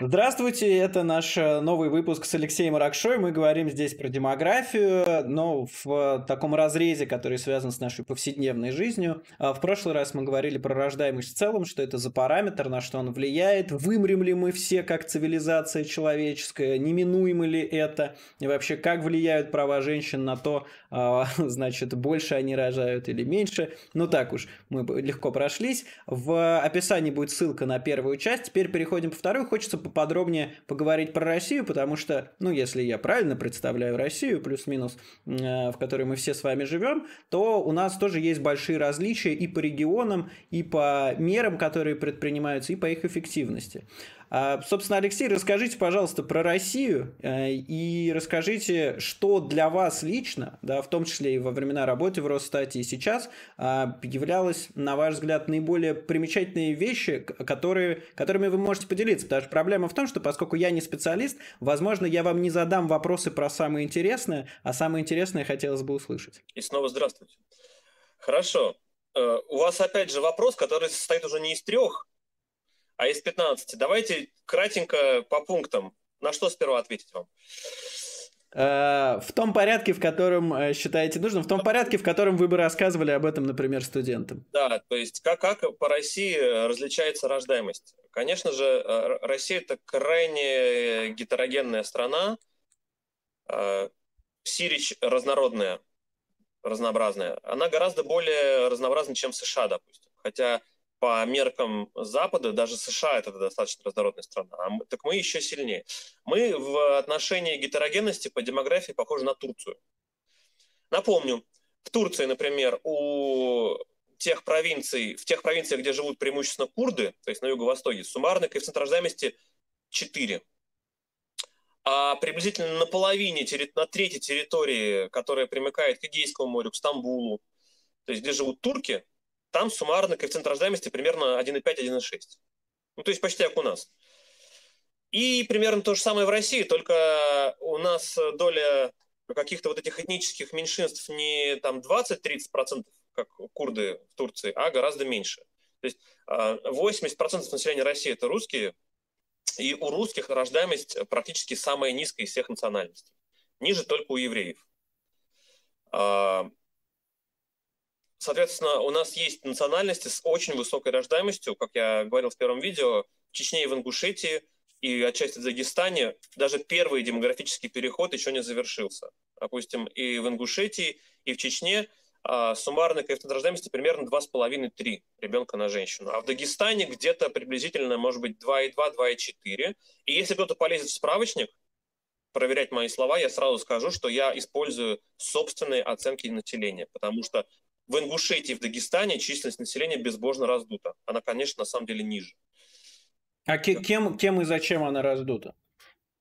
Здравствуйте, это наш новый выпуск с Алексеем Ракшой. Мы говорим здесь про демографию, но в таком разрезе, который связан с нашей повседневной жизнью. В прошлый раз мы говорили про рождаемость в целом, что это за параметр, на что он влияет, вымрем ли мы все как цивилизация человеческая, неминуемо ли это, и вообще как влияют права женщин на то, значит, больше они рожают или меньше. Ну так уж, мы легко прошлись. В описании будет ссылка на первую часть. Теперь переходим по вторую. Хочется поподробнее поговорить про Россию, потому что, ну, если я правильно представляю Россию, плюс-минус, в которой мы все с вами живем, то у нас тоже есть большие различия и по регионам, и по мерам, которые предпринимаются, и по их эффективности. Собственно, Алексей, расскажите, пожалуйста, про Россию и расскажите, что для вас лично, да, в том числе и во времена работы в Росстате и сейчас, являлось, на ваш взгляд, наиболее примечательные вещи, которыми вы можете поделиться. Потому что проблема в том, что поскольку я не специалист, возможно, я вам не задам вопросы про самое интересное, а самое интересное хотелось бы услышать. И снова здравствуйте. Хорошо. У вас опять же вопрос, который состоит уже не из 3, а из 15. Давайте кратенько по пунктам. На что сперва ответить вам? В том порядке, в котором считаете нужным, в том порядке, в котором вы бы рассказывали об этом, например, студентам. Да, то есть как по России различается рождаемость? Конечно же, Россия – это крайне гетерогенная страна, сирич разнородная, разнообразная. Она гораздо более разнообразна, чем США, допустим. Хотя по меркам Запада, даже США – это достаточно разнородная страна. Так мы еще сильнее. Мы в отношении гетерогенности по демографии похожи на Турцию. Напомню, в Турции, например, в тех провинциях, где живут преимущественно курды, то есть на юго-востоке, суммарный коэффициент рождаемости 4. А приблизительно на трети территории, которая примыкает к Эгейскому морю, к Стамбулу, то есть где живут турки, там суммарный коэффициент рождаемости примерно 1,5-1,6. Ну, то есть почти как у нас. И примерно то же самое в России, только у нас доля каких-то вот этих этнических меньшинств не там 20-30%, как курды в Турции, а гораздо меньше. То есть 80% населения России – это русские, и у русских рождаемость практически самая низкая из всех национальностей. Ниже только у евреев. Соответственно, у нас есть национальности с очень высокой рождаемостью, как я говорил в первом видео, в Чечне и в Ингушетии, и отчасти в Дагестане даже первый демографический переход еще не завершился. Допустим, и в Ингушетии, и в Чечне суммарный коэффициент рождаемости примерно 2,5-3 ребенка на женщину. А в Дагестане где-то приблизительно, может быть, 2,2-2,4. И если кто-то полезет в справочник проверять мои слова, я сразу скажу, что я использую собственные оценки населения, потому что в Ингушетии и в Дагестане численность населения безбожно раздута. Она, конечно, на самом деле ниже. А кем и зачем она раздута?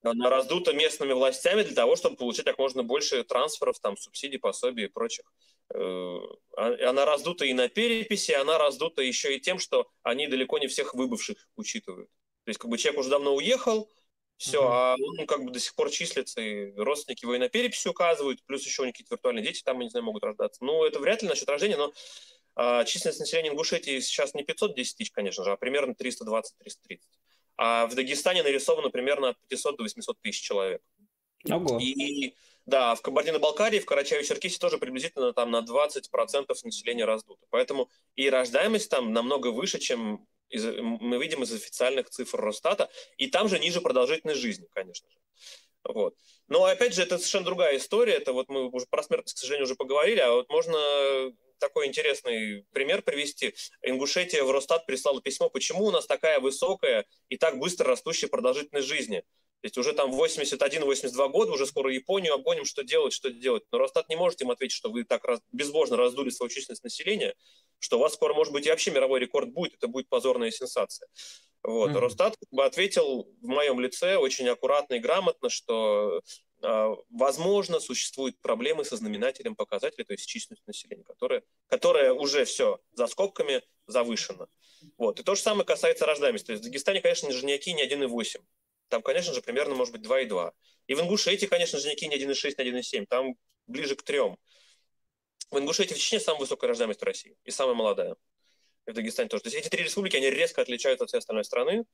Она раздута местными властями для того, чтобы получить как можно больше трансферов, там, субсидий, пособий и прочих. Она раздута и на переписи, она раздута еще и тем, что они далеко не всех выбывших учитывают. То есть, как бы человек уже давно уехал, все, а он как бы до сих пор числится, и родственники его и на переписи указывают, плюс еще у них какие-то виртуальные дети там, я не знаю, могут рождаться. Ну, это вряд ли насчет рождения, но численность населения Ингушетии сейчас не 510 тысяч, конечно же, а примерно 320-330. А в Дагестане нарисовано примерно от 500 до 800 тысяч человек. Ого. И да, в Кабардино-Балкарии, в Карачаево-Черкесии тоже приблизительно там на 20% населения раздуто. Поэтому и рождаемость там намного выше, чем мы видим из официальных цифр Росстата, и там же ниже продолжительность жизни, конечно же. Вот. Но опять же, это совершенно другая история, это вот мы уже про смертность, к сожалению, уже поговорили, а вот можно такой интересный пример привести. Ингушетия в Росстат прислала письмо, почему у нас такая высокая и так быстро растущая продолжительность жизни. То есть уже там 81-82 года, уже скоро Японию обгоним, что делать. Но Росстат не может им ответить, что вы так безбожно раздули свою численность населения, что у вас скоро, может быть, и вообще мировой рекорд будет, это будет позорная сенсация. Вот. Росстат как бы ответил в моем лице очень аккуратно и грамотно, что, возможно, существуют проблемы со знаменателем показателя, то есть численностью населения, которая уже все за скобками завышена. Вот. И то же самое касается рождаемости. То есть в Дагестане, конечно же, никакие не 1,8. Там, конечно же, примерно, может быть, 2,2. И в Ингушетии, конечно же, никакие не 1,6, не 1,7. Там ближе к 3. В Ингушетии, в Чечне самая высокая рождаемость в России. И самая молодая. И в Дагестане тоже. То есть эти 3 республики, они резко отличаются от всей остальной страны.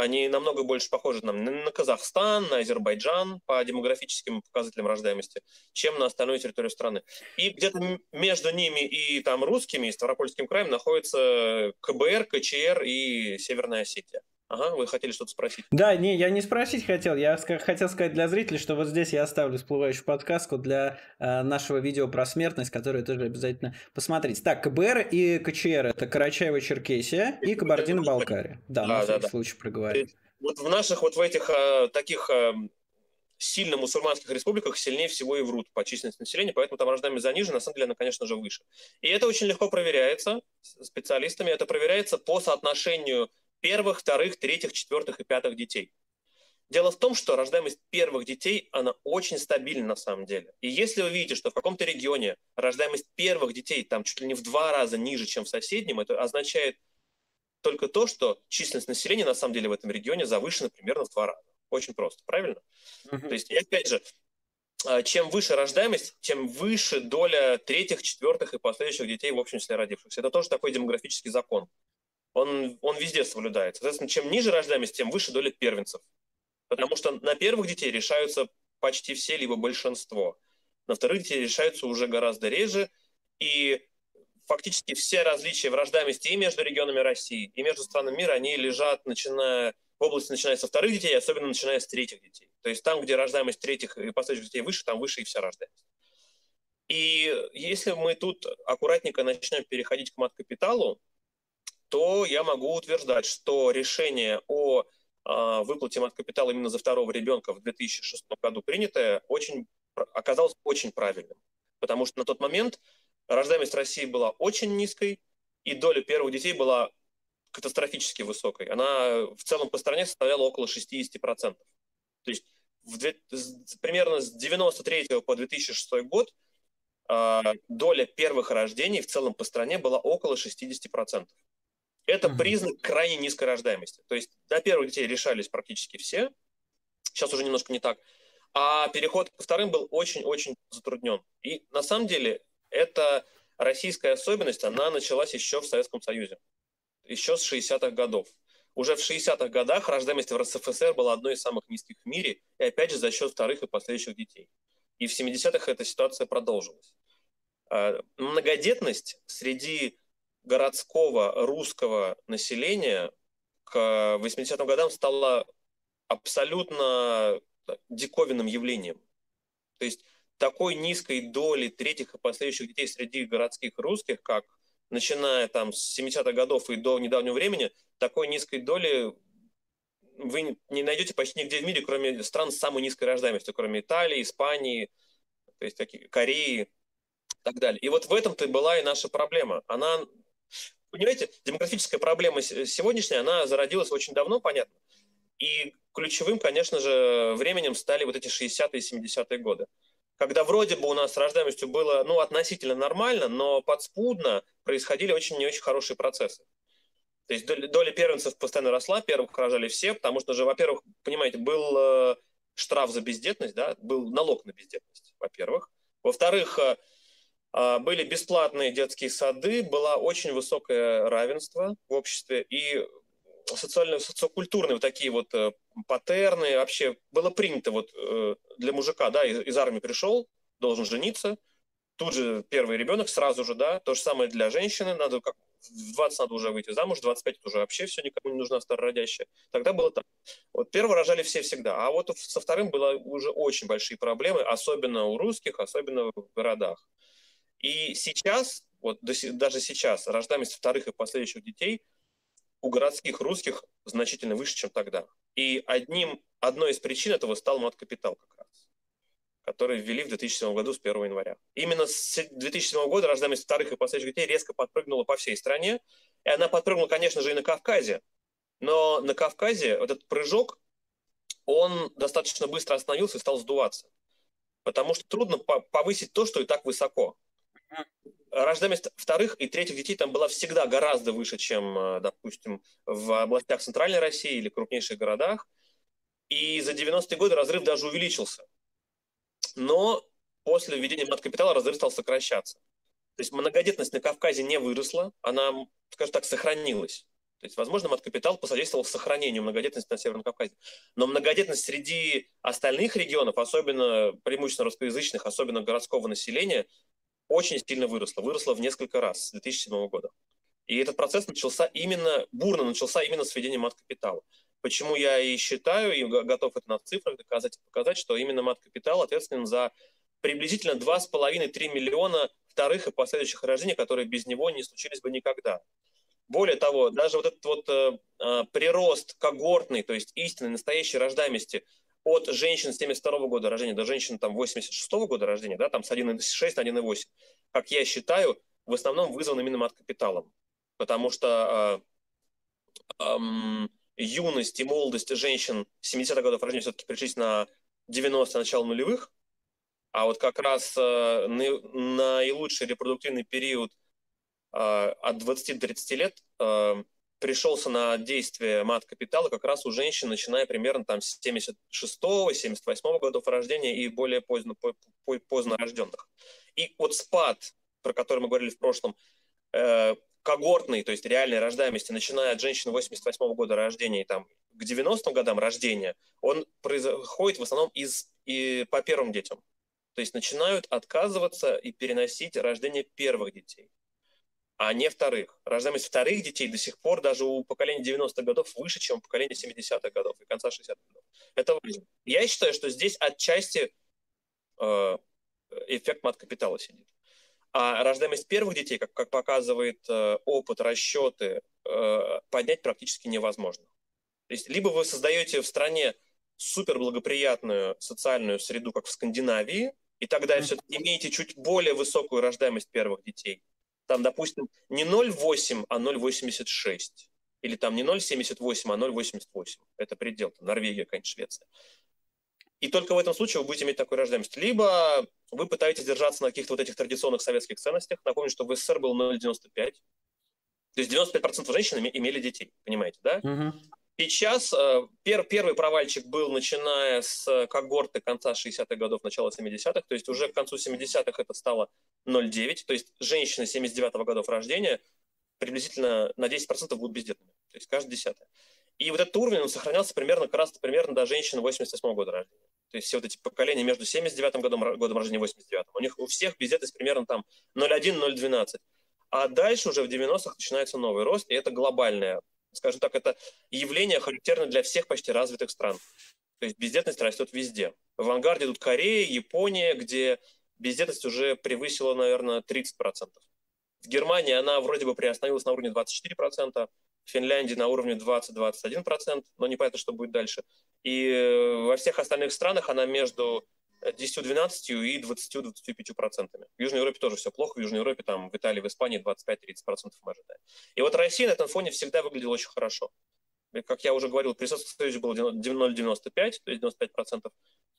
они намного больше похожи на Казахстан, на Азербайджан по демографическим показателям рождаемости, чем на остальную территорию страны. И где-то между ними и там русскими, и Ставропольским краем находятся КБР, КЧР и Северная Осетия. Ага, вы хотели что-то спросить? Да, не, я не спросить хотел, я хотел сказать для зрителей, что вот здесь я оставлю всплывающую подсказку для нашего видео про смертность, которое тоже обязательно посмотрите. Так, КБР и КЧР — это Карачаево-Черкесия и Кабардино-Балкария. Да, на всякий случай проговорим. Вот в наших, вот в этих таких сильно мусульманских республиках сильнее всего и врут по численности населения, поэтому там рождаемость занижена, на самом деле она, конечно же, выше. И это очень легко проверяется специалистами, это проверяется по соотношению первых, вторых, третьих, четвертых и пятых детей. Дело в том, что рождаемость первых детей, она очень стабильна на самом деле. И если вы видите, что в каком-то регионе рождаемость первых детей там чуть ли не в 2 раза ниже, чем в соседнем, это означает только то, что численность населения на самом деле в этом регионе завышена примерно в 2 раза. Очень просто, правильно? То есть, и опять же, чем выше рождаемость, тем выше доля третьих, четвертых и последующих детей в общем числе родившихся. Это тоже такой демографический закон. Он везде соблюдается. Соответственно, чем ниже рождаемость, тем выше доля первенцев. Потому что на первых детей решаются почти все, либо большинство. На вторых детей решаются уже гораздо реже. И фактически все различия в рождаемости и между регионами России, и между странами мира, они лежат, начиная в области, начиная со вторых детей, особенно начиная с третьих детей. То есть там, где рождаемость третьих и последующих детей выше, там выше и вся рождаемость. И если мы тут аккуратненько начнем переходить к маткапиталу, то я могу утверждать, что решение о выплате маткапитала именно за второго ребенка в 2006 году принятое оказалось очень правильным. Потому что на тот момент рождаемость России была очень низкой, и доля первых детей была катастрофически высокой. Она в целом по стране составляла около 60%. То есть примерно с 1993 по 2006 год доля первых рождений в целом по стране была около 60%. Это признак крайне низкой рождаемости. То есть до первых детей решались практически все. Сейчас уже немножко не так. А переход ко вторым был очень-очень затруднен. И на самом деле эта российская особенность, она началась еще в Советском Союзе. Еще с 60-х годов. Уже в 60-х годах рождаемость в РСФСР была одной из самых низких в мире. И опять же за счет вторых и последующих детей. И в 70-х эта ситуация продолжилась. Многодетность среди городского русского населения к 80-м годам стало абсолютно диковинным явлением. То есть такой низкой доли третьих и последующих детей среди городских русских, как начиная там с 70-х годов и до недавнего времени, такой низкой доли вы не найдете почти нигде в мире, кроме стран с самой низкой рождаемостью, кроме Италии, Испании, то есть такие, Кореи и так далее. И вот в этом-то была и наша проблема. Она... Понимаете, демографическая проблема сегодняшняя, она зародилась очень давно, понятно. И ключевым, конечно же, временем стали вот эти 60-е и 70-е годы. Когда вроде бы у нас с рождаемостью было, ну, относительно нормально, но подспудно происходили очень не очень хорошие процессы. То есть доля первенцев постоянно росла, первых рожали все, потому что же, во-первых, понимаете, был штраф за бездетность, да, был налог на бездетность, во-первых. Во-вторых, были бесплатные детские сады, было очень высокое равенство в обществе, и социокультурные вот такие вот паттерны вообще было принято вот для мужика, да, из армии пришел, должен жениться, тут же первый ребенок сразу же, да, то же самое для женщины, надо как в 20 надо уже выйти замуж, в 25 уже вообще все никому не нужна старородящая. Тогда было так. Вот первого рожали все всегда, а вот со вторым было уже очень большие проблемы, особенно у русских, особенно в городах. И сейчас, вот даже сейчас, рождаемость вторых и последующих детей у городских русских значительно выше, чем тогда. И одной из причин этого стал маткапитал как раз, который ввели в 2007 году с 1 января. Именно с 2007 года рождаемость вторых и последующих детей резко подпрыгнула по всей стране. И она подпрыгнула, конечно же, и на Кавказе. Но на Кавказе вот этот прыжок, он достаточно быстро остановился и стал сдуваться. Потому что трудно повысить то, что и так высоко. Рождаемость вторых и третьих детей там была всегда гораздо выше, чем, допустим, в областях Центральной России или крупнейших городах. И за 90-е годы разрыв даже увеличился. Но после введения маткапитала разрыв стал сокращаться. То есть многодетность на Кавказе не выросла, она, скажем так, сохранилась. То есть, возможно, маткапитал посодействовал сохранению многодетности на Северном Кавказе. Но многодетность среди остальных регионов, особенно преимущественно русскоязычных, особенно городского населения, очень сильно выросла. Выросла в несколько раз с 2007 года. И этот процесс бурно начался именно с введения маткапитала. Почему я и считаю, и готов это на цифрах показать, что именно маткапитал ответственен за приблизительно 2,5-3 миллиона вторых и последующих рождений, которые без него не случились бы никогда. Более того, даже вот этот прирост когортный, то есть истинной, настоящей рождаемости от женщин с 1972-го года рождения до женщин 1986-го года рождения, да, там с 1,6 на 1,8, как я считаю, в основном вызван именно маткапиталом. Потому что юность и молодость женщин 70-х годов рождения все-таки пришлись на 90-е, начало нулевых, а вот как раз наилучший репродуктивный период от 20 до 30 лет пришелся на действие маткапитала как раз у женщин, начиная примерно там с 76-го, 78-го годов рождения и более поздно рожденных. И вот спад, про который мы говорили в прошлом, когортный, то есть реальной рождаемости, начиная от женщин 88-го года рождения и там к 90-м годам рождения, он происходит в основном по первым детям. То есть начинают отказываться и переносить рождение первых детей, а не вторых. Рождаемость вторых детей до сих пор даже у поколения 90-х годов выше, чем у поколения 70-х годов и конца 60-х годов. Это важно. Я считаю, что здесь отчасти эффект маткапитала сидит. А рождаемость первых детей, как показывает опыт, расчеты, поднять практически невозможно. То есть либо вы создаете в стране суперблагоприятную социальную среду, как в Скандинавии, и тогда все-таки имеете чуть более высокую рождаемость первых детей. Там, допустим, не 0,8, а 0,86. Или там не 0,78, а 0,88. Это предел. Там Норвегия, конечно, Швеция. И только в этом случае вы будете иметь такую рождаемость. Либо вы пытаетесь держаться на каких-то вот этих традиционных советских ценностях. Напомню, что в СССР был 0,95. То есть 95% женщин имели детей, понимаете, да? Угу. Сейчас первый провальчик был, начиная с когорты конца 60-х годов, начала 70-х. То есть уже к концу 70-х это стало 0,9. То есть женщины 79-го годов рождения приблизительно на 10% будут бездетными. То есть каждый 10-й. И вот этот уровень он сохранялся примерно до женщин 88-го года рождения. То есть все вот эти поколения между 79-м годом рождения и 89-м. У них у всех бездетность примерно там 0,1-0,12. А дальше уже в 90-х начинается новый рост, и это глобальное, скажем так, это явление характерно для всех почти развитых стран. То есть бездетность растет везде. В авангарде идут Корея, Япония, где бездетность уже превысила, наверное, 30%. В Германии она вроде бы приостановилась на уровне 24%, в Финляндии на уровне 20-21%, но непонятно, что будет дальше. И во всех остальных странах она между 10-12 и 20-25%. В Южной Европе тоже все плохо, в Южной Европе, там, в Италии, в Испании 25-30% мы ожидаем. И вот Россия на этом фоне всегда выглядела очень хорошо. И, как я уже говорил, при Советском Союзе было 0,95, то есть 95%.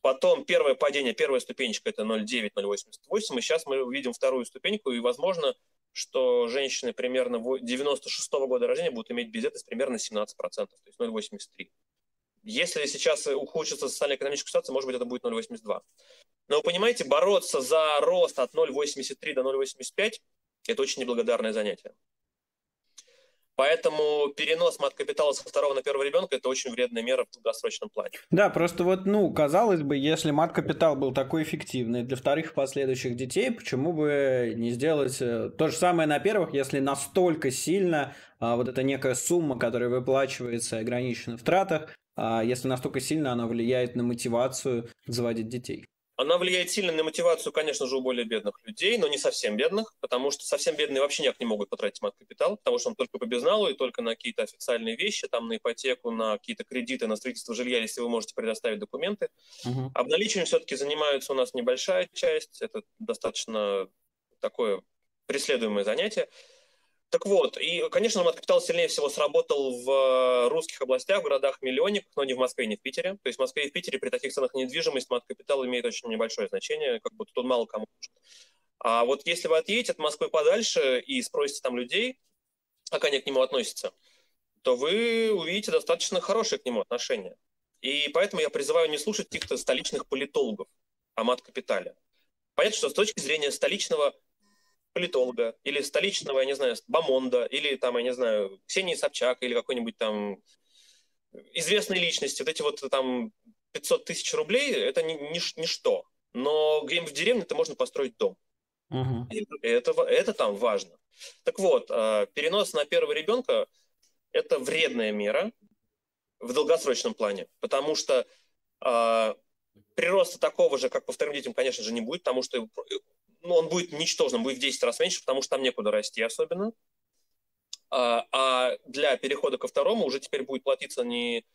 Потом первое падение, первая ступенечка – это 0,9-0,88, и сейчас мы увидим вторую ступеньку, и, возможно, что женщины примерно 96-го года рождения будут иметь бездетность примерно 17%, то есть 0,83. Если сейчас ухудшится социально-экономическая ситуация, может быть, это будет 0,82. Но вы понимаете, бороться за рост от 0,83 до 0,85 – это очень неблагодарное занятие. Поэтому перенос маткапитала со второго на первого ребенка – это очень вредная мера в долгосрочном плане. Да, просто вот, казалось бы, если маткапитал был такой эффективный для вторых и последующих детей, почему бы не сделать то же самое на первых, если настолько сильно вот эта некая сумма, которая выплачивается, ограничена в тратах, если настолько сильно она влияет на мотивацию заводить детей? Она влияет сильно на мотивацию, конечно же, у более бедных людей, но не совсем бедных, потому что совсем бедные вообще никак не могут потратить маткапитал, потому что он только по безналу и только на какие-то официальные вещи, там на ипотеку, на какие-то кредиты, на строительство жилья, если вы можете предоставить документы. Угу. Обналичиванием все-таки занимается у нас небольшая часть, это достаточно такое преследуемое занятие. Так вот, и, конечно, маткапитал сильнее всего сработал в русских областях, в городах-миллионниках, но не в Москве, не в Питере. То есть в Москве и в Питере при таких ценах недвижимость маткапитал имеет очень небольшое значение, как будто тут мало кому нужен. А вот если вы отъедете от Москвы подальше и спросите там людей, как они к нему относятся, то вы увидите достаточно хорошие к нему отношения. И поэтому я призываю не слушать каких-то столичных политологов о маткапитале. Понятно, что с точки зрения столичного политолога, или столичного, я не знаю, Бамонда, или там, я не знаю, Ксении Собчак, или какой-нибудь там известной личности. Вот эти вот там 500 тысяч рублей – это ничто. Но где-нибудь в деревне ты можно построить дом. Угу. Это там важно. Так вот, перенос на первого ребенка – это вредная мера в долгосрочном плане, потому что прироста такого же, как по вторым детям, конечно же, не будет, потому что он будет ничтожным, будет в 10 раз меньше, потому что там некуда расти особенно. А для перехода ко второму уже теперь будет платиться не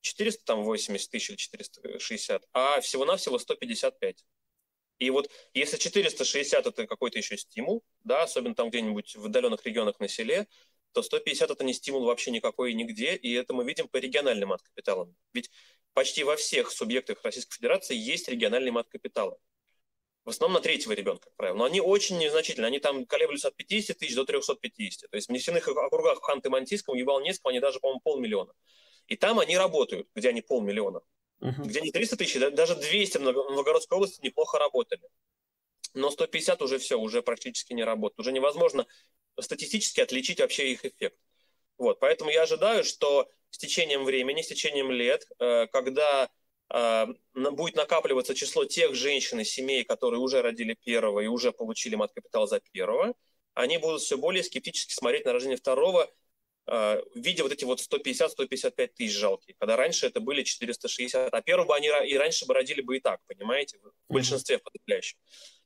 480 тысяч или 460, а всего-навсего 155. И вот если 460 – это какой-то еще стимул, да, особенно там где-нибудь в отдаленных регионах на селе, то 150 – это не стимул вообще никакой нигде, и это мы видим по региональным мат-капиталам. Ведь почти во всех субъектах Российской Федерации есть региональные мат-капиталы. В основном на третьего ребенка, как правило. Но они очень незначительны. Они там колеблются от 50 тысяч до 350. То есть в нефтяных округах в Ханты-Мансийском, Ямал-Ненецком они даже, по-моему, полмиллиона. И там они работают, где они полмиллиона. Uh-huh. Где не 300 тысяч, даже 200 в Новгородской области неплохо работали. Но 150 уже все, уже практически не работает. Уже невозможно статистически отличить вообще их эффект. Вот. Поэтому я ожидаю, что с течением времени, с течением лет, когда будет накапливаться число тех женщин и семей, которые уже родили первого и уже получили мат-капитал за первого, они будут все более скептически смотреть на рождение второго, видя вот эти вот 150-155 тысяч жалкие, когда раньше это были 460, а первого они и раньше бы родили бы и так, понимаете, в большинстве подавляющих.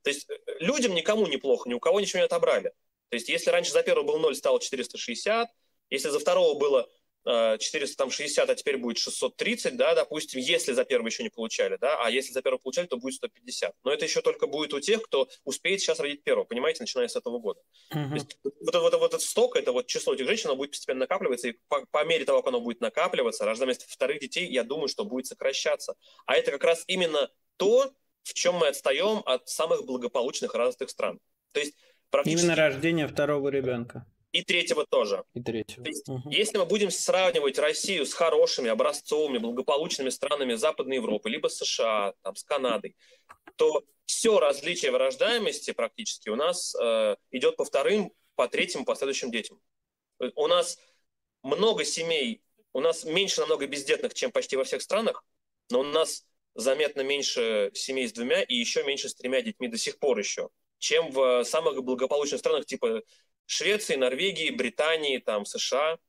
То есть людям никому неплохо, ни у кого ничего не отобрали. То есть если раньше за первого был 0, стало 460, если за второго было 460, а теперь будет 630, да, допустим, если за первый еще не получали, да, а если за первый получали, то будет 150. Но это еще только будет у тех, кто успеет сейчас родить первого, понимаете, начиная с этого года. Mm-hmm. То есть вот этот сток, это вот число этих женщин, оно будет постепенно накапливаться, и по мере того, как оно будет накапливаться, рождаемость вторых детей, я думаю, что будет сокращаться. А это как раз именно то, в чем мы отстаем от самых благополучных развитых стран. То есть практически... Именно рождение второго ребенка. И третьего тоже. И третьего. То есть, угу. Если мы будем сравнивать Россию с хорошими, образцовыми, благополучными странами Западной Европы, либо США, там, с Канадой, то все различие в рождаемости практически у нас идет по вторым, по третьим, по следующим детям. У нас много семей, у нас меньше намного бездетных, чем почти во всех странах, но у нас заметно меньше семей с двумя и еще меньше с тремя детьми до сих пор еще, чем в самых благополучных странах типа Швеции, Норвегии, Британии, там, США.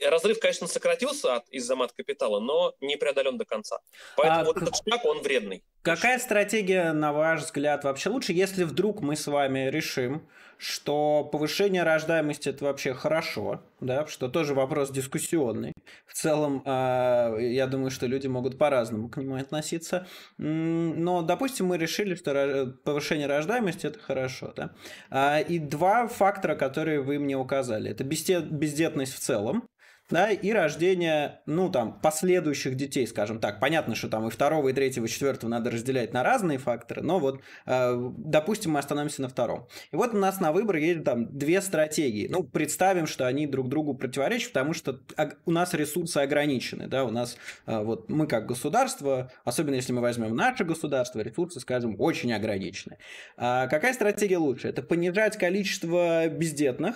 Разрыв, конечно, сократился из-за мат-капитала, но не преодолен до конца. Поэтому вот этот шаг, он вредный. Какая стратегия, на ваш взгляд, вообще лучше, если вдруг мы с вами решим, что повышение рождаемости – это вообще хорошо, да, что тоже вопрос дискуссионный. В целом, я думаю, что люди могут по-разному к нему относиться. Но, допустим, мы решили, что повышение рождаемости – это хорошо. Да? И два фактора, которые вы мне указали. Это бездетность в целом. Да, и рождение, ну, там, последующих детей, скажем так. Понятно, что там и второго, и третьего, и четвертого надо разделять на разные факторы, но вот, допустим, мы остановимся на втором. И вот у нас на выбор есть там две стратегии. Ну, представим, что они друг другу противоречат, потому что у нас ресурсы ограничены, да, у нас, вот, мы как государство, особенно если мы возьмем наше государство, ресурсы, скажем, очень ограничены. Какая стратегия лучше? Это понижать количество бездетных,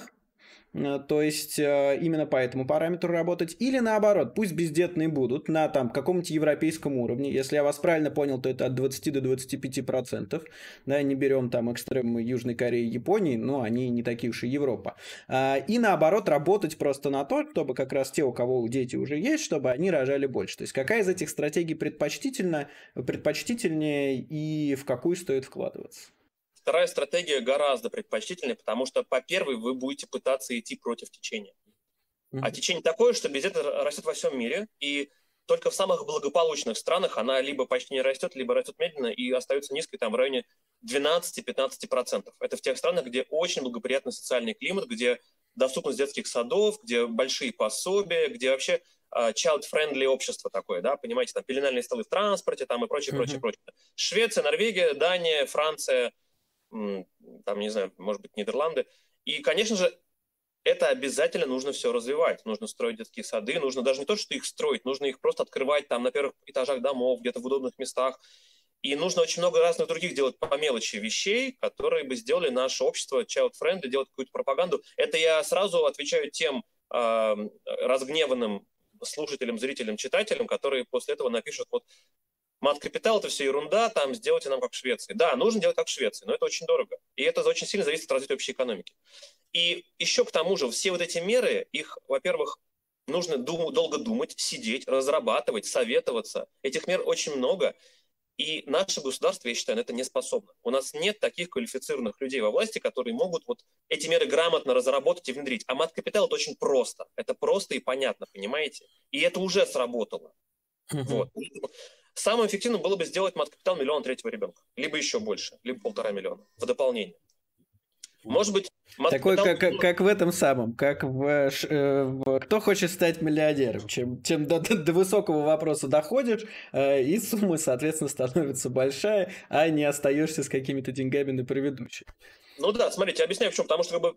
то есть именно по этому параметру работать, или наоборот, пусть бездетные будут на там каком-то европейском уровне, если я вас правильно понял, то это от 20 до 25%, да, не берем там экстремы Южной Кореи, Японии, но они не такие уж и Европа, и наоборот работать просто на то, чтобы как раз те, у кого дети уже есть, чтобы они рожали больше, то есть какая из этих стратегий предпочтительнее и в какую стоит вкладываться? Вторая стратегия гораздо предпочтительнее, потому что по первой вы будете пытаться идти против течения. Mm-hmm. А течение такое, что бездетность растет во всем мире, и только в самых благополучных странах она либо почти не растет, либо растет медленно и остается низкой там в районе 12-15%. Это в тех странах, где очень благоприятный социальный климат, где доступность детских садов, где большие пособия, где вообще child-friendly общество такое, да, понимаете, там пеленальные столы в транспорте там и прочее, mm-hmm. прочее. Швеция, Норвегия, Дания, Франция... там, не знаю, может быть, Нидерланды. И, конечно же, это обязательно нужно все развивать. Нужно строить детские сады, нужно даже не то, что их строить, нужно их просто открывать там на первых этажах домов, где-то в удобных местах. И нужно очень много разных других делать по мелочи вещей, которые бы сделали наше общество child-friendly, делать какую-то пропаганду. Это я сразу отвечаю тем разгневанным слушателям, зрителям, читателям, которые после этого напишут, вот, мат-капитал – это все ерунда, там, сделайте нам как в Швеции. Да, нужно делать как в Швеции, но это очень дорого. И это очень сильно зависит от развития общей экономики. И еще к тому же, все вот эти меры, их, во-первых, нужно долго думать, сидеть, разрабатывать, советоваться. Этих мер очень много. И наше государство, я считаю, на это не способно. У нас нет таких квалифицированных людей во власти, которые могут вот эти меры грамотно разработать и внедрить. А мат-капитал – это очень просто. Это просто и понятно, понимаете? И это уже сработало. Вот. Самым эффективным было бы сделать мат-капитал 1 миллион третьего ребенка. Либо еще больше, либо 1,5 миллиона. В дополнение. Может быть, такой, как в этом самом, как в кто хочет стать миллионером. Чем до высокого вопроса доходишь, и сумма, соответственно, становится большая, а не остаешься с какими-то деньгами на предыдущих. Ну да, смотрите, объясняю в чем. Потому что как бы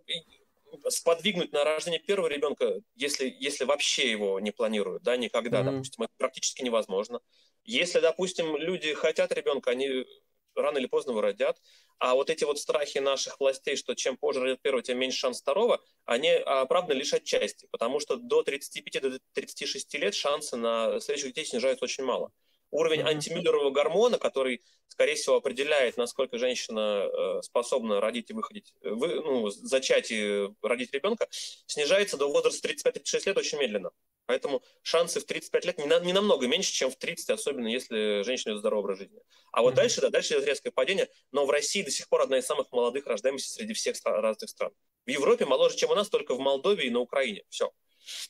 сподвигнуть на рождение первого ребенка, если вообще его не планируют, да, никогда, допустим, это практически невозможно. Если, допустим, люди хотят ребенка, они рано или поздно его родят, а вот эти вот страхи наших властей, что чем позже родят первого, тем меньше шанс второго, они оправданы лишь отчасти, потому что до 35-36 лет шансы на следующих детей снижаются очень мало. Уровень антимюллерового гормона, который, скорее всего, определяет, насколько женщина способна родить и выходить, зачать и родить ребенка, снижается до возраста 35-36 лет очень медленно. Поэтому шансы в 35 лет не намного меньше, чем в 30, особенно если женщина ведет здоровый образ жизни. А вот дальше, да, дальше идет резкое падение. Но в России до сих пор одна из самых молодых рождаемостей среди всех разных стран. В Европе моложе, чем у нас, только в Молдове и на Украине. Все,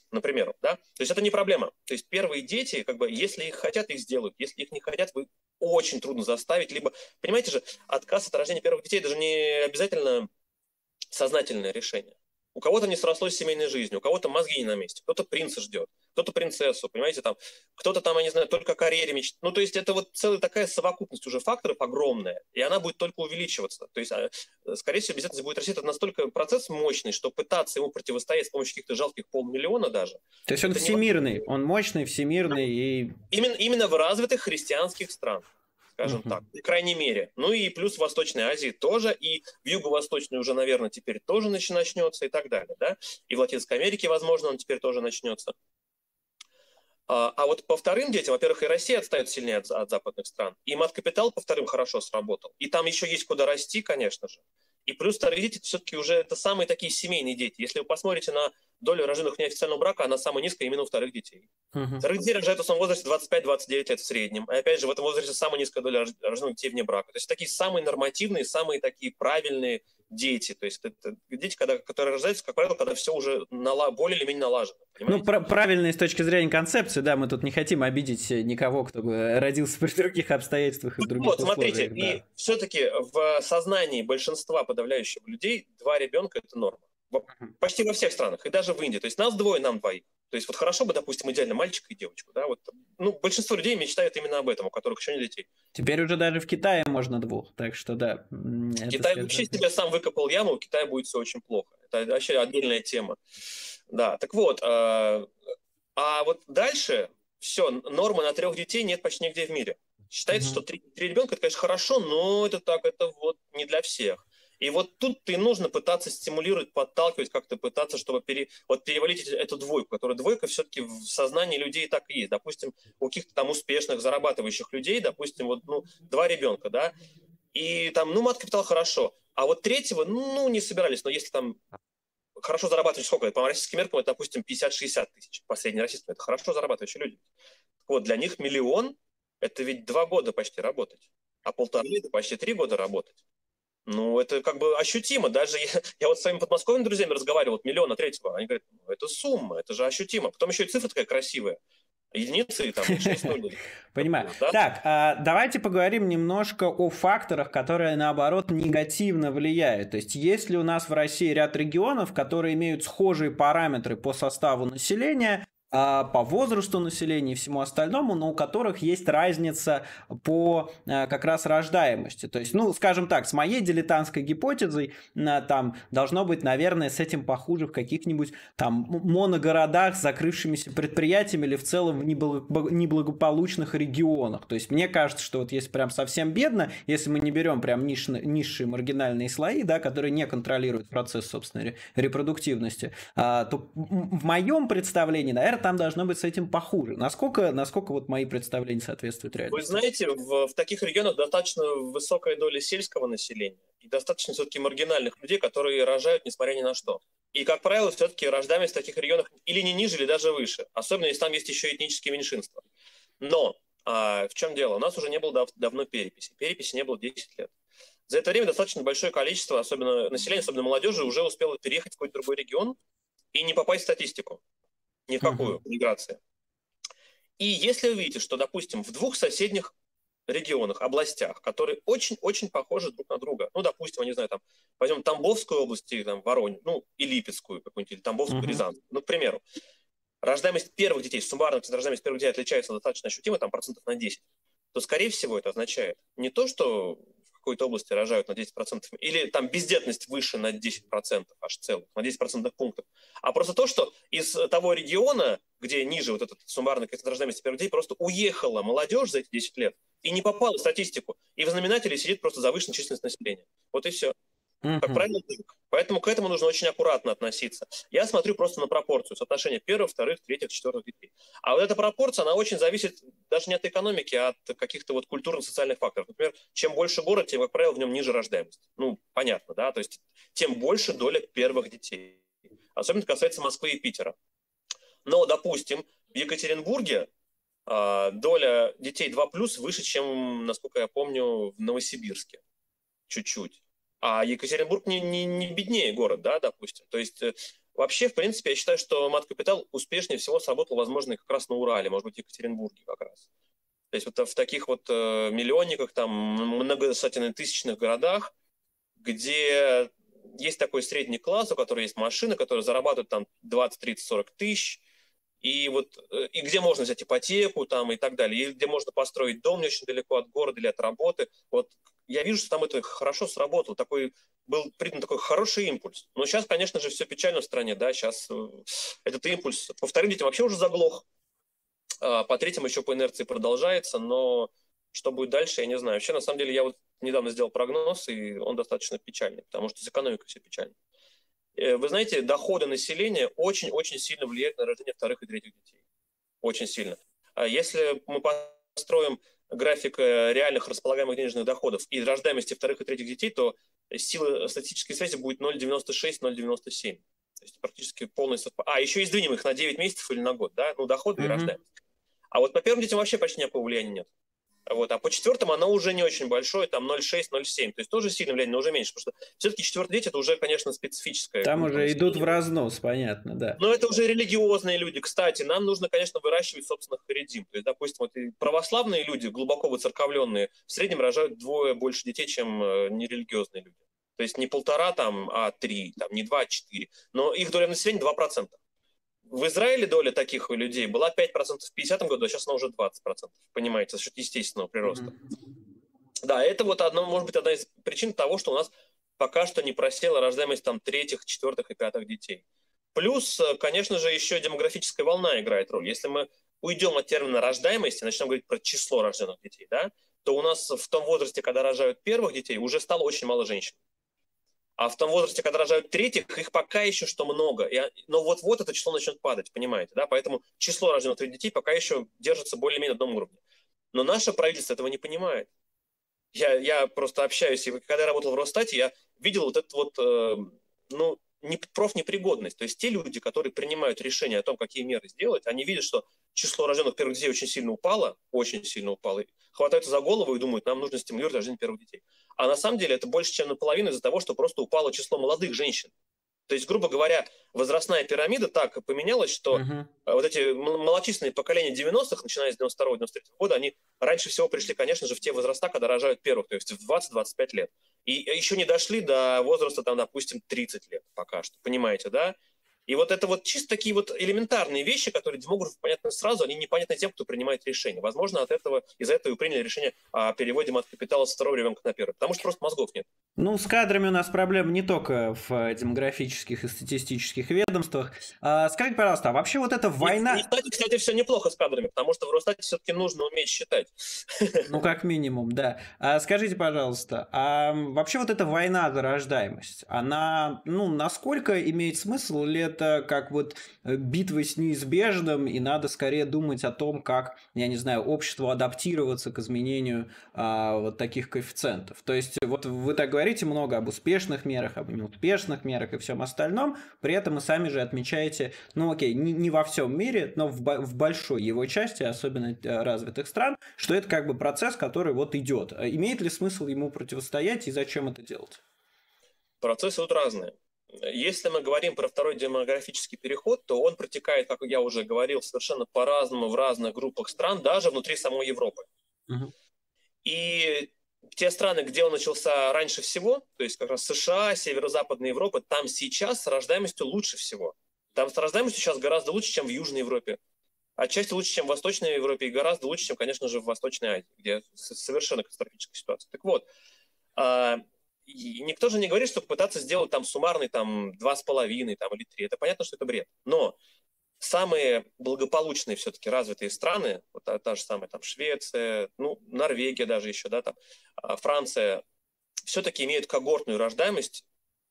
например. Да? То есть это не проблема. То есть первые дети, как бы, если их хотят, их сделают. Если их не хотят, вы очень трудно заставить. Либо, понимаете же, отказ от рождения первых детей даже не обязательно сознательное решение. У кого-то не срослось с семейной жизнью, у кого-то мозги не на месте, кто-то принца ждет, кто-то принцессу, понимаете, там, кто-то там, я не знаю, только о карьере мечтает. Ну, то есть это вот целая такая совокупность уже факторов огромная, и она будет только увеличиваться. То есть, скорее всего, обязательно будет расти. Это настолько процесс мощный, что пытаться ему противостоять с помощью каких-то жалких 1,5 миллиона даже. То есть он всемирный, он мощный, всемирный и... Именно в развитых христианских странах, скажем так, по крайней мере. Ну и плюс в Восточной Азии тоже, и в Юго-Восточной уже, наверное, теперь тоже начнется и так далее, да? И в Латинской Америке, возможно, он теперь тоже начнется. А вот по вторым детям, во-первых, и Россия отстает сильнее от западных стран, и мат-капитал по вторым хорошо сработал, и там еще есть куда расти, конечно же. И плюс вторые дети все-таки уже это самые такие семейные дети. Если вы посмотрите на долю рожденных неофициального брака, она самая низкая именно у вторых детей. Вторых детей рожают в самом возрасте 25-29 лет в среднем. И опять же, в этом возрасте самая низкая доля рожденных детей вне брака. То есть такие самые нормативные, самые такие правильные дети. То есть это дети, которые рождаются, как правило, когда все уже более или менее налажено. Понимаете? Ну, правильные с точки зрения концепции, да, мы тут не хотим обидеть никого, кто родился при других обстоятельствах и других условиях. Вот, смотрите, да. И все-таки в сознании большинства подавляющих людей 2 ребенка – это норма. Почти во всех странах, и даже в Индии. То есть нас двое, нам двоих. То есть вот хорошо бы, допустим, идеально мальчика и девочку. Да? Вот, ну, большинство людей мечтают именно об этом, у которых еще нет детей. Теперь уже даже в Китае можно 2, так что да. Китай вообще себя сам выкопал яму, у Китая будет все очень плохо. Это вообще отдельная тема. Да, так вот. А вот дальше все, нормы на 3 детей нет почти нигде в мире. Считается, что 3 ребенка, это, конечно, хорошо, но это так, это вот не для всех. И вот тут-то и нужно пытаться стимулировать, подталкивать, как-то пытаться, чтобы перевалить эту 2, которая 2 все-таки в сознании людей так и есть. Допустим, у каких-то там успешных, зарабатывающих людей, допустим, вот, 2 ребенка, да, и там, мат-капитал хорошо, а вот 3-го, не собирались, но если там хорошо зарабатывающие, сколько, по российским меркам, это, допустим, 50-60 тысяч, по среднероссийским, это хорошо зарабатывающие люди. Вот для них 1 миллион, это ведь 2 года почти работать, а 1,5 это почти 3 года работать. Ну, это как бы ощутимо. Даже я вот с своими подмосковными друзьями разговаривал, 1,3 миллиона. Они говорят, это сумма, это же ощутимо. Потом еще и цифра такая красивая. Единицы, там, 6 нулей. Понимаю. Да? Так, давайте поговорим немножко о факторах, которые, наоборот, негативно влияют. То есть, есть ли у нас в России ряд регионов, которые имеют схожие параметры по составу населения, по возрасту населения и всему остальному, но у которых есть разница по как раз рождаемости. То есть, ну, скажем так, с моей дилетантской гипотезой, там должно быть, наверное, с этим похуже в каких-нибудь там моногородах с закрывшимися предприятиями или в целом в неблагополучных регионах. То есть, мне кажется, что вот если прям совсем бедно, если мы не берем прям низшие маргинальные слои, да, которые не контролируют процесс собственной репродуктивности, то в моем представлении, наверное, там должно быть с этим похуже. Насколько вот мои представления соответствуют реальности? Вы знаете, в таких регионах достаточно высокая доля сельского населения и достаточно все-таки маргинальных людей, которые рожают несмотря ни на что. И, как правило, все-таки рождаемость в таких регионах или не ниже, или даже выше. Особенно, если там есть еще этнические меньшинства. Но в чем дело? У нас уже не было давно переписи. Переписи не было 10 лет. За это время достаточно большое количество, особенно населения, особенно молодежи, уже успело переехать в какой-то другой регион и не попасть в статистику. Ни в какую миграцию. И если вы видите, что, допустим, в двух соседних регионах, областях, которые очень-очень похожи друг на друга, ну, допустим, я не знаю, там, возьмем Тамбовскую область, или, там, Воронь, ну, и Липецкую какую-нибудь, или Тамбовскую, Рязанскую, ну, к примеру, рождаемость первых детей, суммарно рождаемость первых детей отличается достаточно ощутимо, там, процентов на 10, то, скорее всего, это означает не то, что в какой-то области рожают на 10%, или там бездетность выше на 10%, аж целых, на 10% пунктов, а просто то, что из того региона, где ниже вот этот суммарный коэффициент рождаемости первых детей, просто уехала молодежь за эти 10 лет и не попала в статистику, и в знаменателе сидит просто завышенная численность населения. Вот и все. Как правильно? Поэтому к этому нужно очень аккуратно относиться. Я смотрю просто на пропорцию, соотношение первых, вторых, третьих, четвертых детей. А вот эта пропорция, она очень зависит даже не от экономики, а от каких-то вот культурно-социальных факторов. Например, чем больше город, тем, как правило, в нем ниже рождаемость. Ну, понятно, да? То есть тем больше доля первых детей. Особенно касается Москвы и Питера. Но, допустим, в Екатеринбурге доля детей 2+ выше, чем, насколько я помню, в Новосибирске. Чуть-чуть. А Екатеринбург не беднее город, да, допустим. То есть вообще, в принципе, я считаю, что мат-капитал успешнее всего сработал, возможно, как раз на Урале, может быть, в Екатеринбурге как раз. То есть вот в таких вот миллионниках, там, многосотенных тысячных городах, где есть такой средний класс, у которого есть машины, которые зарабатывают там 20, 30, 40 тысяч, и вот и где можно взять ипотеку там, и так далее, и где можно построить дом не очень далеко от города или от работы. Вот я вижу, что там это хорошо сработало, такой был придан такой хороший импульс. Но сейчас, конечно же, все печально в стране, да, сейчас этот импульс по вторым детям вообще уже заглох, по третьим еще по инерции продолжается, но что будет дальше, я не знаю. Вообще, на самом деле, я вот недавно сделал прогноз, и он достаточно печальный, потому что с экономикой все печально. Вы знаете, доходы населения очень-очень сильно влияют на рождение вторых и третьих детей. Очень сильно. Если мы построим график реальных располагаемых денежных доходов и рождаемости вторых и третьих детей, то сила статистической связи будет 0,96-0,97. То есть практически полное совпадение. А, еще и сдвинем их на 9 месяцев или на год, да? Ну, доходы и рождаемость. А вот по первым детям вообще почти никакого влияния нет. Вот. А по четвертым оно уже не очень большое, там 0,6-0,7. То есть тоже сильно влияние, но уже меньше. Потому что все-таки четвертый дети это уже, конечно, специфическое. Там уже идут в разнос, понятно, да. Но это уже религиозные люди. Кстати, нам нужно, конечно, выращивать собственных харидим. То есть, допустим, вот православные люди, глубоко выцерковленные, в среднем рожают вдвое больше детей, чем нерелигиозные люди. То есть не 1,5, там, а 3, там, не 2, а 4. Но их доля населения 2%. В Израиле доля таких людей была 5% в 50-м году, а сейчас она уже 20%, понимаете, за счет естественного прироста. Да, это вот одно, может быть, одна из причин того, что у нас пока что не просела рождаемость там третьих, четвертых и пятых детей. Плюс, конечно же, еще демографическая волна играет роль. Если мы уйдем от термина рождаемости, начнем говорить про число рожденных детей, да, то у нас в том возрасте, когда рожают первых детей, уже стало очень мало женщин. А в том возрасте, когда рожают третьих, их пока еще что много. Но вот-вот это число начнет падать, понимаете, да? Поэтому число рожденных детей пока еще держится более-менее на одном уровне. Но наше правительство этого не понимает. Я просто общаюсь, и когда я работал в Росстате, я видел вот эту вот, профнепригодность. То есть те люди, которые принимают решение о том, какие меры сделать, они видят, что число рожденных первых детей очень сильно упало. И хватаются за голову и думают, нам нужно стимулировать рождение первых детей. А на самом деле это больше, чем наполовину из-за того, что просто упало число молодых женщин. То есть, грубо говоря, возрастная пирамида так поменялась, что вот эти малочисленные поколения 90-х, начиная с 92-го, 93-го года, они раньше всего пришли, конечно же, в те возраста, когда рожают первых, то есть в 20-25 лет. И еще не дошли до возраста, там, допустим, 30 лет пока что, понимаете, да? И вот это вот чисто такие вот элементарные вещи, которые демографы понятны сразу, они непонятны тем, кто принимает решение. Возможно, от этого, из-за этого и приняли решение о переводе мат-капитала со второго ребенка на первый, потому что просто мозгов нет. Ну, с кадрами у нас проблем не только в демографических и статистических ведомствах. Скажите, пожалуйста, а вообще вот эта война... Кстати, все неплохо с кадрами, потому что в Росстате все-таки нужно уметь считать. Ну, как минимум, да. Скажите, пожалуйста, а вообще вот эта война за рождаемость, она, ну, насколько имеет смысл, или это как вот битва с неизбежным, и надо скорее думать о том, как, я не знаю, обществу адаптироваться к изменению вот таких коэффициентов? То есть вот вы так говорите много об успешных мерах, об неуспешных мерах и всем остальном, при этом и сами же отмечаете, ну окей, не во всем мире, но в большой его части, особенно развитых стран, что это как бы процесс, который вот идет. Имеет ли смысл ему противостоять и зачем это делать? Процессы вот разные. Если мы говорим про второй демографический переход, то он протекает, как я уже говорил, совершенно по-разному в разных группах стран, даже внутри самой Европы. Угу. И те страны, где он начался раньше всего, то есть как раз США, Северо-Западная Европа, там сейчас с рождаемостью лучше всего. Там с рождаемостью сейчас гораздо лучше, чем в Южной Европе. Отчасти лучше, чем в Восточной Европе, и гораздо лучше, чем, конечно же, в Восточной Азии, где совершенно катастрофическая ситуация. Так вот, и никто же не говорит, что пытаться сделать там суммарный там 2,5 там, или 3. Это понятно, что это бред. Но самые благополучные все-таки развитые страны, вот та же самая там Швеция, ну, Норвегия даже еще, да, там, Франция, все-таки имеют когортную рождаемость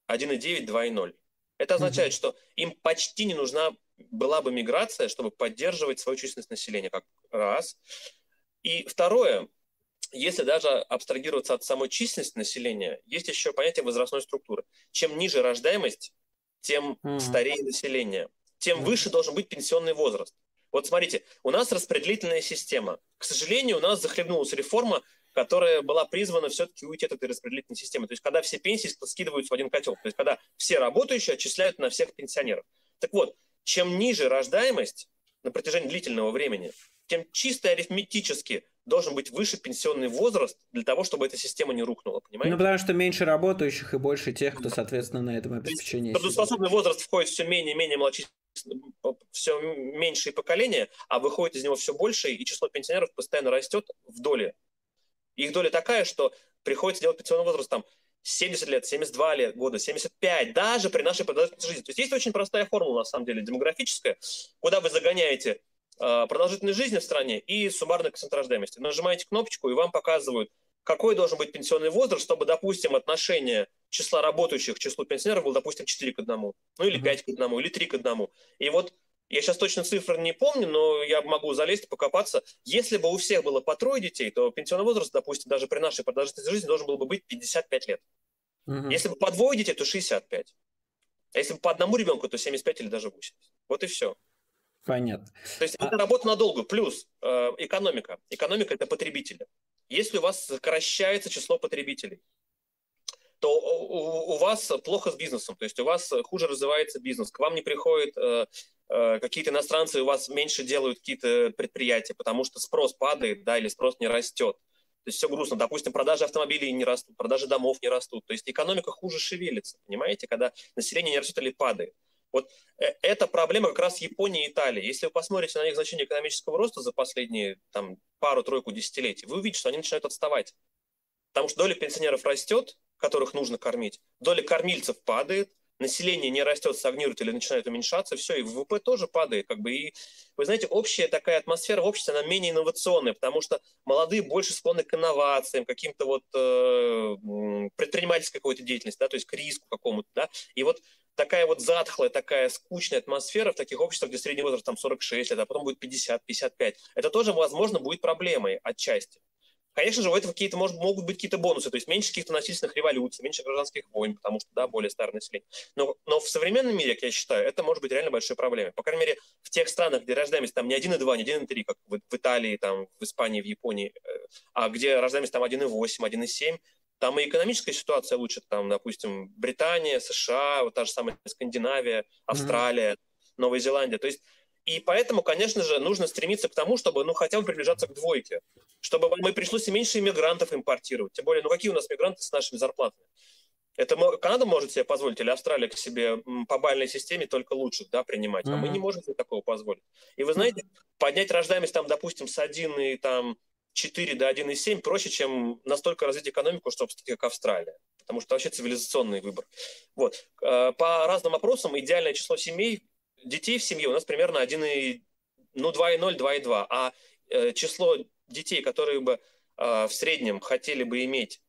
1,9, 2,0. Это означает, что им почти не нужна была бы миграция, чтобы поддерживать свою численность населения, как раз. И второе, если даже абстрагироваться от самой численности населения, есть еще понятие возрастной структуры. Чем ниже рождаемость, тем старее население, тем выше должен быть пенсионный возраст. Вот смотрите, у нас распределительная система. К сожалению, у нас захлебнулась реформа, которая была призвана все-таки уйти от этой распределительной системы. То есть когда все пенсии скидываются в один котел, то есть когда все работающие отчисляют на всех пенсионеров. Так вот, чем ниже рождаемость на протяжении длительного времени, тем чисто арифметически должен быть выше пенсионный возраст для того, чтобы эта система не рухнула, понимаете? Ну, потому что меньше работающих и больше тех, кто, соответственно, на этом обеспечении. Трудоспособный возраст входит все менее и менее все меньшее поколение, а выходит из него все больше, и число пенсионеров постоянно растет в доле. Их доля такая, что приходится делать пенсионный возраст там 70 лет, 72 лет года, 75, даже при нашей продолжительности жизни. То есть есть очень простая формула, на самом деле, демографическая, куда вы загоняете продолжительность жизни в стране и суммарный коэффициент рождаемости. Нажимаете кнопочку, и вам показывают, какой должен быть пенсионный возраст, чтобы, допустим, отношение числа работающих к числу пенсионеров было, допустим, 4 к 1, ну или 5 к 1, или 3 к 1. И вот я сейчас точно цифры не помню, но я могу залезть и покопаться. Если бы у всех было по 3 детей, то пенсионный возраст, допустим, даже при нашей продолжительности жизни должен был бы быть 55 лет. Если бы по 2 детей, то 65. А если бы по 1 ребенку, то 75 или даже 80. Вот и все. Понятно. То есть это работа надолго, плюс экономика. Экономика – это потребители. Если у вас сокращается число потребителей, то у вас плохо с бизнесом, то есть у вас хуже развивается бизнес, к вам не приходят какие-то иностранцы, у вас меньше делают какие-то предприятия, потому что спрос падает, да, или спрос не растет. То есть все грустно. Допустим, продажи автомобилей не растут, продажи домов не растут. То есть экономика хуже шевелится, понимаете, когда население не растет или падает. Вот эта проблема как раз Японии и Италии. Если вы посмотрите на их значение экономического роста за последние там, пару-тройку десятилетий, вы увидите, что они начинают отставать. Потому что доля пенсионеров растет, которых нужно кормить, доля кормильцев падает, население не растет, стагнирует или начинает уменьшаться, все, и ВВП тоже падает. Как бы. И вы знаете, общая такая атмосфера в обществе, она менее инновационная, потому что молодые больше склонны к инновациям, каким-то вот предпринимательской какой-то деятельности, да, то есть к риску какому-то. Да? И вот такая вот затхлая, такая скучная атмосфера в таких обществах, где средний возраст там 46 лет, а потом будет 50-55. Это тоже, возможно, будет проблемой отчасти. Конечно же, у этого какие-то, могут быть какие-то бонусы, то есть меньше каких-то насильственных революций, меньше гражданских войн, потому что, да, более старое население. Но в современном мире, как я считаю, это может быть реально большой проблемой. По крайней мере, в тех странах, где рождаемость там не 1,2, не 1,3, как в Италии, там, в Испании, в Японии, а где рождаемость там 1,8, 1,7, там и экономическая ситуация лучше, там, допустим, Британия, США, вот та же самая Скандинавия, Австралия, Новая Зеландия. То есть, и поэтому, конечно же, нужно стремиться к тому, чтобы, ну, хотя бы приближаться к двойке, чтобы мы пришлось и меньше иммигрантов импортировать. Тем более, ну, какие у нас мигранты с нашими зарплатами? Это Канада может себе позволить, или Австралия к себе по бальной системе только лучше, да, принимать. А мы не можем себе такого позволить. И вы знаете, поднять рождаемость, там, допустим, с 1,4 до 1,7 проще, чем настолько развить экономику, чтобы стать как Австралия. Потому что вообще цивилизационный выбор. Вот. По разным опросам идеальное число семей, детей в семье у нас примерно 2,0-2,2. А число детей, которые бы в среднем хотели бы иметь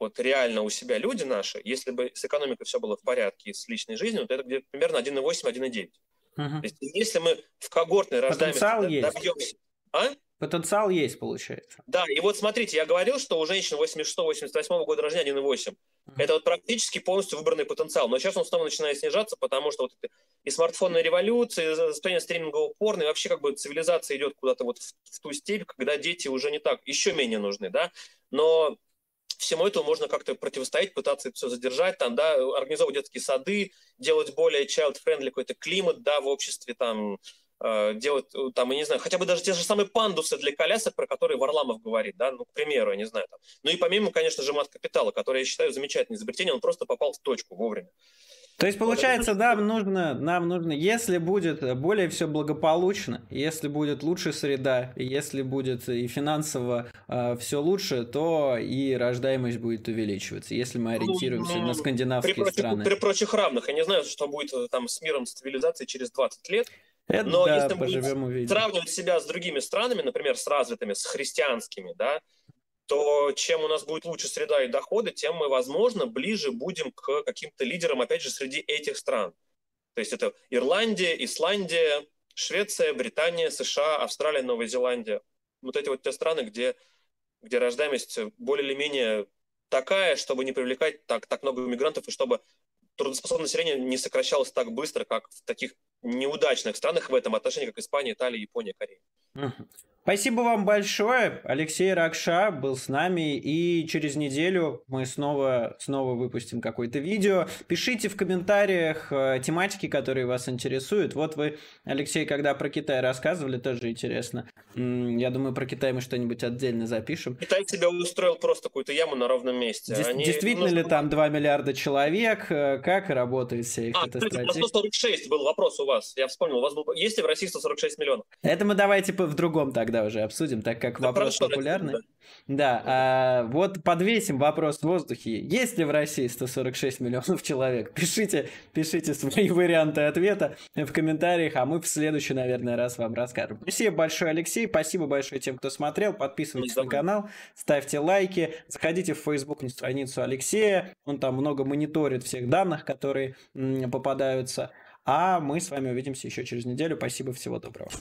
вот реально у себя люди наши, если бы с экономикой все было в порядке, с личной жизнью, вот это где-то примерно 1,8-1,9. Угу. То есть, если мы в когортной рождаемости добьемся... Потенциал есть, получается. Да, и вот смотрите, я говорил, что у женщин 86-88 года рождения 1,8. Это вот практически полностью выбранный потенциал. Но сейчас он снова начинает снижаться, потому что вот и смартфонная революция, и состояние стримингового порно, и вообще как бы цивилизация идет куда-то вот в ту степь, когда дети уже не так, еще менее нужны, да. Но всему этому можно как-то противостоять, пытаться это все задержать, там, да, организовывать детские сады, делать более child-friendly какой-то климат, да, в обществе, там, делать, там, я не знаю, хотя бы даже те же самые пандусы для колясок, про которые Варламов говорит, да, ну, к примеру, я не знаю. Там. Ну и помимо, конечно же, мат-капитала, который, я считаю, замечательное изобретение, он просто попал в точку вовремя. То есть, получается, да, нам нужно, если будет более все благополучно, если будет лучше среда, если будет и финансово все лучше, то и рождаемость будет увеличиваться, если мы ориентируемся на скандинавские страны. При прочих равных, я не знаю, что будет там с миром, с цивилизацией через 20 лет, это, но да, если мы сравниваем себя с другими странами, например, с развитыми, с христианскими, да, то чем у нас будет лучше среда и доходы, тем мы, возможно, ближе будем к каким-то лидерам, опять же, среди этих стран. То есть это Ирландия, Исландия, Швеция, Британия, США, Австралия, Новая Зеландия. Вот эти вот те страны, где рождаемость более или менее такая, чтобы не привлекать так много иммигрантов, и чтобы трудоспособное население не сокращалось так быстро, как в таких неудачных странах в этом отношении, как Испания, Италия, Япония, Корея. Спасибо вам большое. Алексей Ракша был с нами, и через неделю мы снова выпустим какое-то видео. Пишите в комментариях тематики, которые вас интересуют. Вот вы, Алексей, когда про Китай рассказывали, тоже интересно. Я думаю, про Китай мы что-нибудь отдельно запишем. Китай тебя устроил просто какую-то яму на ровном месте. Действительно ли там 2 миллиарда человек? Как работает вся их эта стратегия? 146 был вопрос у вас. Я вспомнил. У вас был... Есть ли в России 146 миллионов? Это мы давайте в другом тогда уже обсудим, так как вопрос популярный. Да, вот подвесим вопрос в воздухе. Есть ли в России 146 миллионов человек? Пишите свои варианты ответа в комментариях, а мы в следующий, наверное, раз вам расскажем. Спасибо большое, Алексей, спасибо большое тем, кто смотрел. Подписывайтесь на канал, ставьте лайки, заходите в Facebook на страницу Алексея, он там много мониторит всех данных, которые попадаются. А мы с вами увидимся еще через неделю. Спасибо, всего доброго.